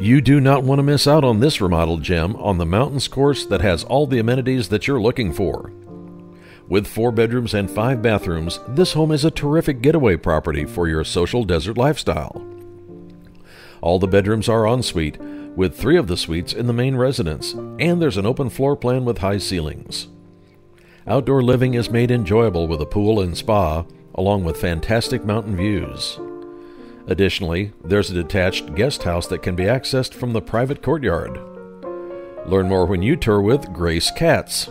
You do not want to miss out on this remodeled gem on the mountains course that has all the amenities that you're looking for. With 4 bedrooms and 5 bathrooms, this home is a terrific getaway property for your social desert lifestyle. All the bedrooms are en suite, with 3 of the suites in the main residence, and there's an open floor plan with high ceilings. Outdoor living is made enjoyable with a pool and spa, along with fantastic mountain views. Additionally, there's a detached guest house that can be accessed from the private courtyard. Learn more when you tour with Grace Katz.